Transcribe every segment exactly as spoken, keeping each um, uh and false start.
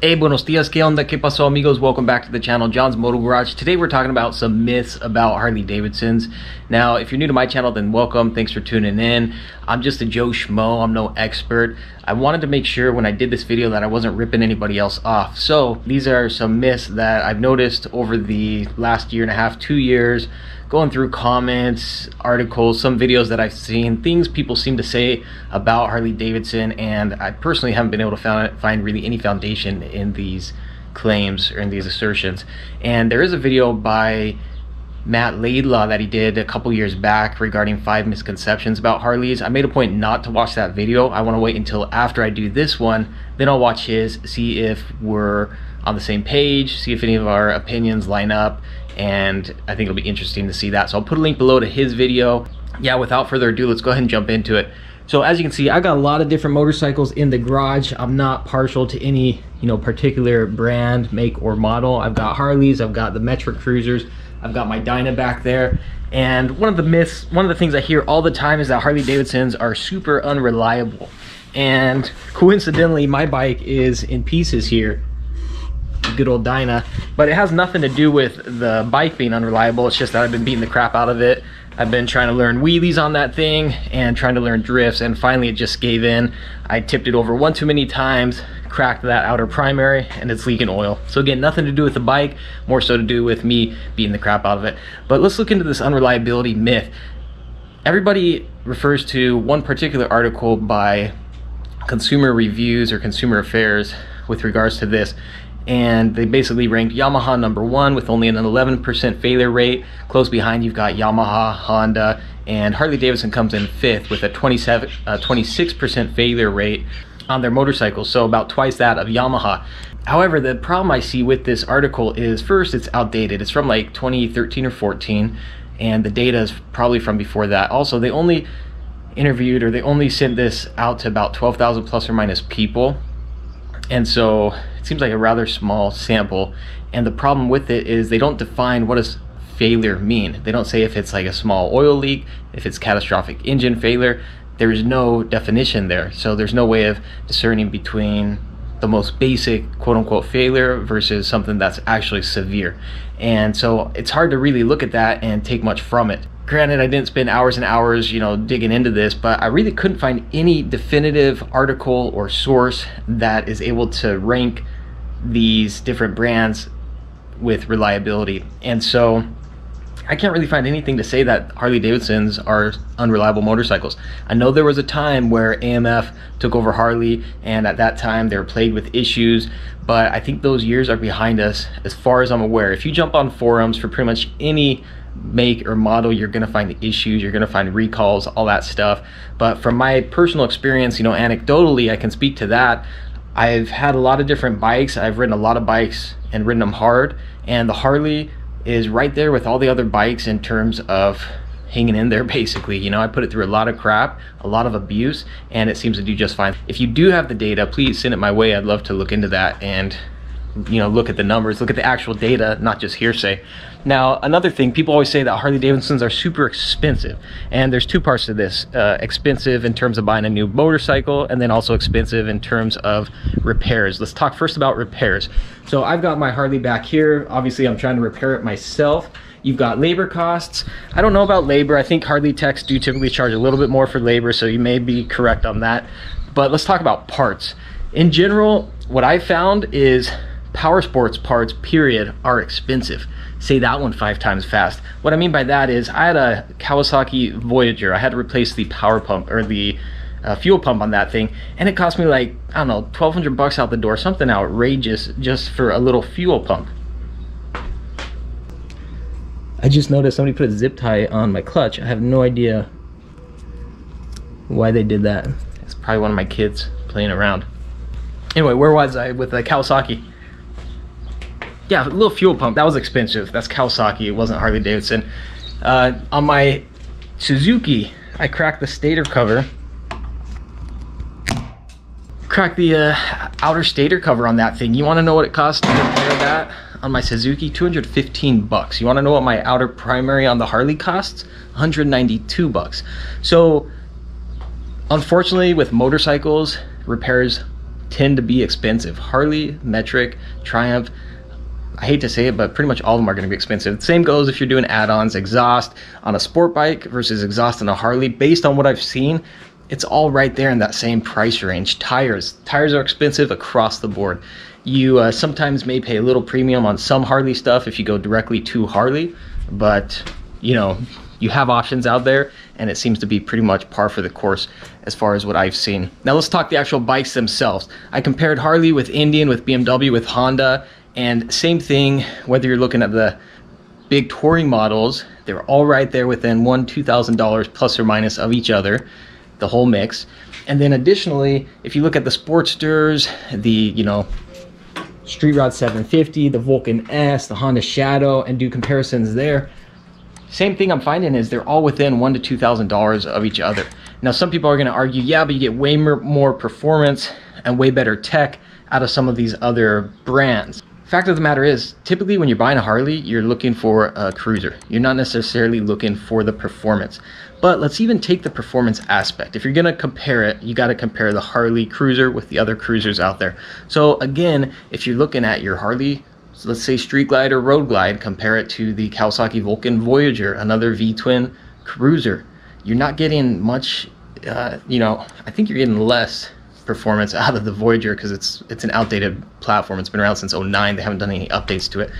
Hey, buenos dias, que onda, que paso, amigos? Welcome back to the channel, John's Motor Garage. Today we're talking about some myths about Harley Davidsons. Now, if you're new to my channel, then welcome. Thanks for tuning in. I'm just a Joe Schmo. I'm no expert. I wanted to make sure when I did this video that I wasn't ripping anybody else off. So these are some myths that I've noticed over the last year and a half, two years, going through comments, articles, some videos that I've seen, things people seem to say about Harley Davidson, and I personally haven't been able to find really any foundation in these claims or in these assertions. And there is a video by Matt Laidlaw that he did a couple years back regarding five misconceptions about Harleys. I made a point not to watch that video. I want to wait until after I do this one, then I'll watch his, see if we're on the same page, see if any of our opinions line up, and I think it'll be interesting to see that. So I'll put a link below to his video. Yeah, without further ado, let's go ahead and jump into it. So as you can see, I got a lot of different motorcycles in the garage. I'm not partial to any, you know, particular brand, make, or model. I've got Harleys, I've got the metric cruisers, I've got my Dyna back there. And one of the myths, one of the things I hear all the time is that Harley Davidsons are super unreliable. And coincidentally, my bike is in pieces here, good old Dyna, but it has nothing to do with the bike being unreliable. It's just that I've been beating the crap out of it. I've been trying to learn wheelies on that thing and trying to learn drifts, and finally it just gave in. I tipped it over one too many times, cracked that outer primary, and it's leaking oil. So again, nothing to do with the bike, more so to do with me beating the crap out of it. But let's look into this unreliability myth. Everybody refers to one particular article by Consumer Reviews or Consumer Affairs with regards to this, and they basically ranked Yamaha number one with only an eleven percent failure rate. Close behind, you've got Yamaha, Honda, and Harley Davidson comes in fifth with a twenty-seven, uh, twenty-six percent failure rate on their motorcycles, so about twice that of Yamaha. However, the problem I see with this article is, first, it's outdated. It's from like twenty thirteen or fourteen, and the data is probably from before that. Also, they only interviewed, or they only sent this out to about twelve thousand plus or minus people. And so it seems like a rather small sample. And the problem with it is they don't define what does failure mean. They don't say if it's like a small oil leak, if it's catastrophic engine failure. There is no definition there. So there's no way of discerning between the most basic quote unquote failure versus something that's actually severe. And so it's hard to really look at that and take much from it. Granted, I didn't spend hours and hours, you know, digging into this, but I really couldn't find any definitive article or source that is able to rank these different brands with reliability. And so I can't really find anything to say that Harley Davidsons are unreliable motorcycles. I know there was a time where A M F took over Harley, and at that time they were plagued with issues, but I think those years are behind us as far as I'm aware. If you jump on forums for pretty much any make or model, you're gonna find the issues, you're gonna find recalls, all that stuff. But from my personal experience, you know, anecdotally, I can speak to that. I've had a lot of different bikes, I've ridden a lot of bikes and ridden them hard, and the Harley is right there with all the other bikes in terms of hanging in there, basically. You know, I put it through a lot of crap, a lot of abuse, and it seems to do just fine. If you do have the data, please send it my way. I'd love to look into that and, you know, look at the numbers, look at the actual data, not just hearsay. Now, another thing, people always say that Harley Davidsons are super expensive, and there's two parts to this. Uh, expensive in terms of buying a new motorcycle, and then also expensive in terms of repairs. Let's talk first about repairs. So I've got my Harley back here. Obviously, I'm trying to repair it myself. You've got labor costs. I don't know about labor. I think Harley techs do typically charge a little bit more for labor, so you may be correct on that. But let's talk about parts. In general, what I found is power sports parts, period, are expensive. Say that one five times fast. What I mean by that is I had a Kawasaki Voyager. I had to replace the power pump or the uh, fuel pump on that thing, and it cost me like, I don't know, twelve hundred bucks out the door, something outrageous just for a little fuel pump. I just noticed somebody put a zip tie on my clutch. I have no idea why they did that. It's probably one of my kids playing around. Anyway, where was I with the Kawasaki? Yeah, a little fuel pump, that was expensive. That's Kawasaki, it wasn't Harley Davidson. Uh, on my Suzuki, I cracked the stator cover. Cracked the uh, outer stator cover on that thing. You wanna know what it cost to repair that on my Suzuki? two hundred fifteen bucks. You wanna know what my outer primary on the Harley costs? one hundred ninety-two bucks. So, unfortunately with motorcycles, repairs tend to be expensive. Harley, Metric, Triumph, I hate to say it, but pretty much all of them are going to be expensive. Same goes if you're doing add-ons, exhaust on a sport bike versus exhaust on a Harley. Based on what I've seen, it's all right there in that same price range. Tires. Tires are expensive across the board. You uh, sometimes may pay a little premium on some Harley stuff if you go directly to Harley, but you know, you have options out there, and it seems to be pretty much par for the course as far as what I've seen. Now let's talk the actual bikes themselves. I compared Harley with Indian, with B M W, with Honda, and same thing, whether you're looking at the big touring models, they're all right there within one, two thousand dollars plus or minus of each other, the whole mix. And then additionally, if you look at the Sportsters, the, you know, Street Rod seven fifty, the Vulcan S, the Honda Shadow, and do comparisons there, same thing I'm finding is they're all within one to two thousand dollars of each other. Now some people are going to argue, yeah, but you get way more performance and way better tech out of some of these other brands. Fact of the matter is, typically when you're buying a Harley, you're looking for a cruiser. You're not necessarily looking for the performance. But let's even take the performance aspect. If you're going to compare it, you got to compare the Harley cruiser with the other cruisers out there. So again, if you're looking at your Harley, so let's say Street Glide or Road Glide, compare it to the Kawasaki Vulcan Voyager, another V-twin cruiser. You're not getting much, uh, you know, I think you're getting less performance out of the Voyager because it's it's an outdated platform. It's been around since oh nine. They haven't done any updates to it.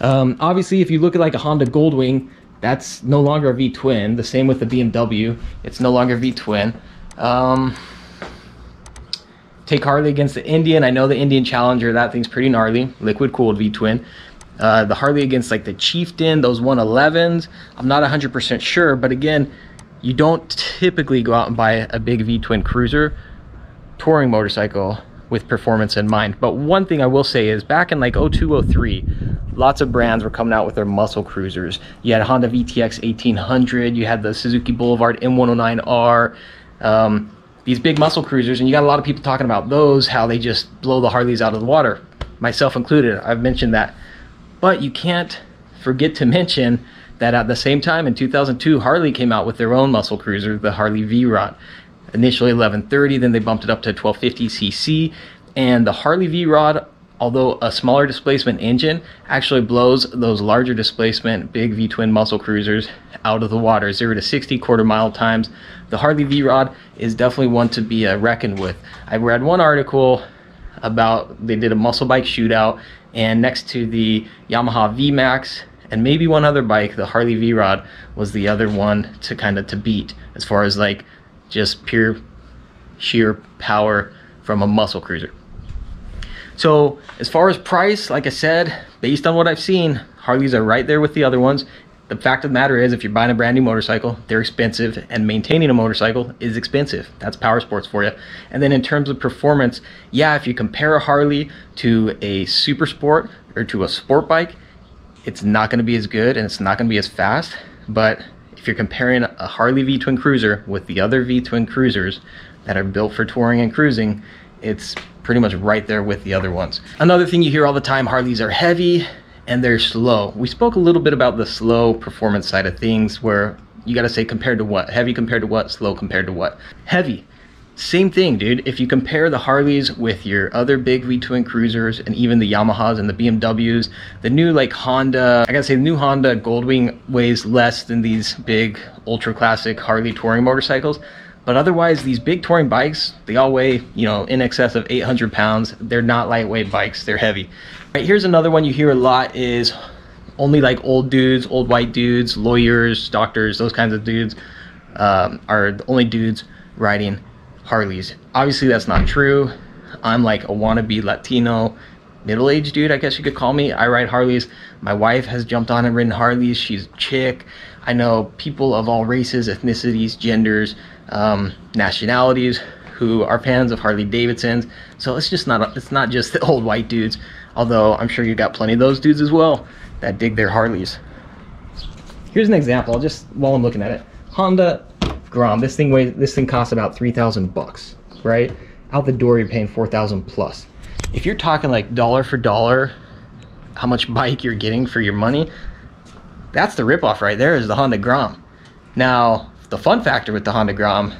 Um, obviously, if you look at like a Honda Goldwing, that's no longer a V-twin. The same with the B M W. It's no longer V-twin. Um, Take Harley against the Indian. I know the Indian Challenger, that thing's pretty gnarly. Liquid cooled V-twin. Uh, the Harley against like the Chieftain, those one elevens. I'm not one hundred percent sure, but again, you don't typically go out and buy a big V-twin cruiser touring motorcycle with performance in mind. But one thing I will say is back in like oh two, oh three, lots of brands were coming out with their muscle cruisers. You had Honda V T X eighteen hundred. You had the Suzuki Boulevard M one oh nine R. Um, These big muscle cruisers, and you got a lot of people talking about those, how they just blow the Harleys out of the water, myself included. I've mentioned that. But you can't forget to mention that at the same time in two thousand two, Harley came out with their own muscle cruiser, the Harley V-Rod. Initially eleven thirty, then they bumped it up to twelve fifty c c, and the Harley V-Rod, although a smaller displacement engine, actually blows those larger displacement big V-twin muscle cruisers out of the water. Zero to sixty, quarter mile times. The Harley V-Rod is definitely one to be uh, reckoned with. I read one article about they did a muscle bike shootout, and next to the Yamaha V Max and maybe one other bike, the Harley V-Rod was the other one to kind of to beat as far as like just pure sheer power from a muscle cruiser. So as far as price, like I said, based on what I've seen, Harleys are right there with the other ones. The fact of the matter is, if you're buying a brand new motorcycle, they're expensive, and maintaining a motorcycle is expensive. That's power sports for you. And then in terms of performance, yeah, if you compare a Harley to a super sport or to a sport bike, it's not going to be as good and it's not going to be as fast. But if you're comparing a Harley V-twin cruiser with the other V-twin cruisers that are built for touring and cruising, it's pretty much right there with the other ones. Another thing you hear all the time, Harleys are heavy and they're slow. We spoke a little bit about the slow performance side of things, where you got to say compared to what? Heavy compared to what? Slow compared to what? Heavy. Same thing, dude. If you compare the Harleys with your other big V-twin cruisers and even the Yamahas and the B M Ws, the new like Honda, I gotta say the new Honda Goldwing weighs less than these big ultra classic Harley touring motorcycles. But otherwise, these big touring bikes, they all weigh, you know, in excess of eight hundred pounds. They're not lightweight bikes. They're heavy. All right, here's another one you hear a lot is only like old dudes, old white dudes, lawyers, doctors, those kinds of dudes um, are the only dudes riding Harleys. Obviously, that's not true. I'm like a wannabe Latino middle-aged dude, I guess you could call me. I ride Harleys. My wife has jumped on and ridden Harleys. She's a chick. I know people of all races, ethnicities, genders, um, nationalities who are fans of Harley Davidsons. So it's just not, it's not just the old white dudes, although I'm sure you got plenty of those dudes as well that dig their Harleys. Here's an example, I'll just, while I'm looking at it, Honda Grom. This thing weighs, this thing costs about three thousand bucks, right? Out the door, you're paying four thousand plus. If you're talking like dollar for dollar, how much bike you're getting for your money, that's the ripoff right there, is the Honda Grom. Now, the fun factor with the Honda Grom,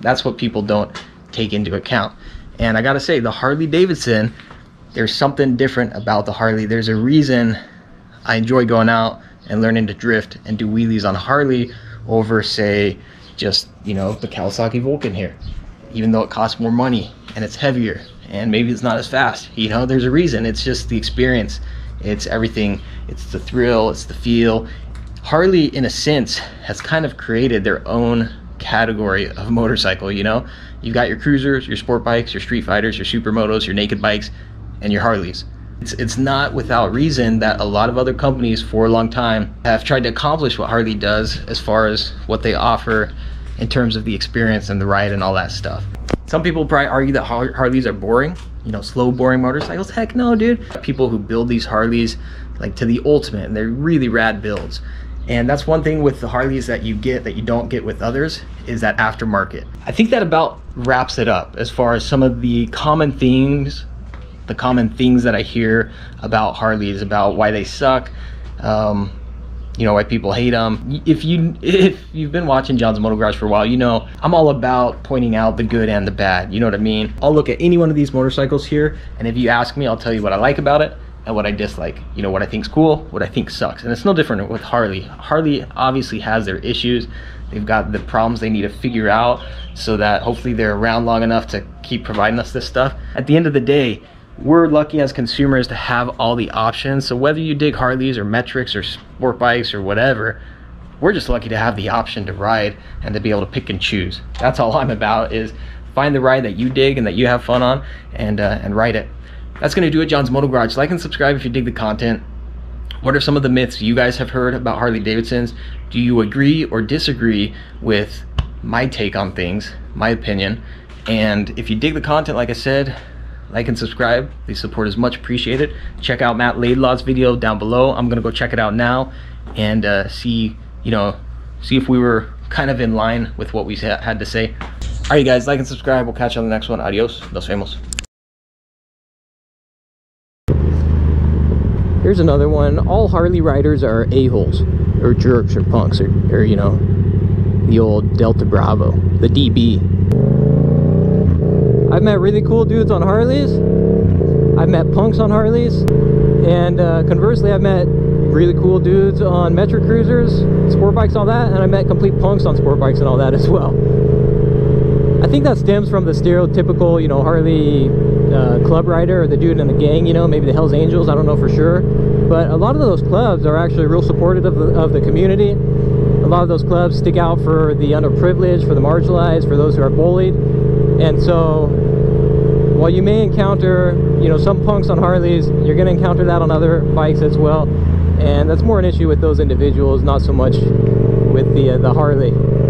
that's what people don't take into account. And I gotta say, the Harley Davidson, there's something different about the Harley. There's a reason I enjoy going out and learning to drift and do wheelies on Harley over, say, just, you know, the Kawasaki Vulcan here. Even though it costs more money and it's heavier and maybe it's not as fast, you know, there's a reason. It's just the experience. It's everything. It's the thrill. It's the feel. Harley, in a sense, has kind of created their own category of motorcycle, you know? You've got your cruisers, your sport bikes, your street fighters, your supermotos, your naked bikes, and your Harleys. It's, it's not without reason that a lot of other companies for a long time have tried to accomplish what Harley does as far as what they offer in terms of the experience and the ride and all that stuff. Some people probably argue that Har- Harleys are boring, you know, slow, boring motorcycles. Heck no, dude. People who build these Harleys like to the ultimate, and they're really rad builds. And that's one thing with the Harleys that you get that you don't get with others, is that aftermarket. I think that about wraps it up as far as some of the common themes, the common things that I hear about Harleys, about why they suck, um, you know, why people hate them. If, you, if you've been watching John's Motor Garage for a while, you know I'm all about pointing out the good and the bad, you know what I mean? I'll look at any one of these motorcycles here, and if you ask me, I'll tell you what I like about it and what I dislike, you know, what I think's cool, what I think sucks. And it's no different with Harley. Harley obviously has their issues. They've got the problems they need to figure out so that hopefully they're around long enough to keep providing us this stuff. At the end of the day, we're lucky as consumers to have all the options. So whether you dig Harleys or metrics or sport bikes or whatever, we're just lucky to have the option to ride and to be able to pick and choose. That's all I'm about, is find the ride that you dig and that you have fun on, and, uh, and ride it. That's going to do it, John's Motor Garage. Like and subscribe if you dig the content. What are some of the myths you guys have heard about Harley Davidsons? Do you agree or disagree with my take on things, my opinion? And if you dig the content, like I said, like and subscribe. The support is much appreciated. Check out Matt Laidlaw's video down below. I'm going to go check it out now and uh, see, you know, see if we were kind of in line with what we had to say. All right, guys, like and subscribe. We'll catch you on the next one. Adios. Los vemos. Here's another one. All Harley riders are a-holes, or jerks, or punks, or, or, you know, the old Delta Bravo, the D B. I've met really cool dudes on Harleys. I've met punks on Harleys. And uh, conversely, I've met really cool dudes on Metro Cruisers, sport bikes, all that. And I met complete punks on sport bikes and all that as well. I think that stems from the stereotypical, you know, Harley Uh, club rider, or the dude in the gang, you know, maybe the Hells Angels, I don't know for sure. But a lot of those clubs are actually real supportive of the, of the community. A lot of those clubs stick out for the underprivileged, for the marginalized, for those who are bullied. And so while you may encounter, you know, some punks on Harleys, you're going to encounter that on other bikes as well. And that's more an issue with those individuals, not so much with the, uh, the Harley.